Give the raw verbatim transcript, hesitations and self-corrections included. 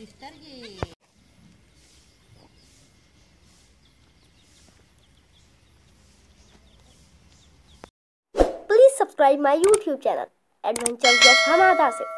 دفتر جي Please subscribe my YouTube channel Adventures of Hammad Asif.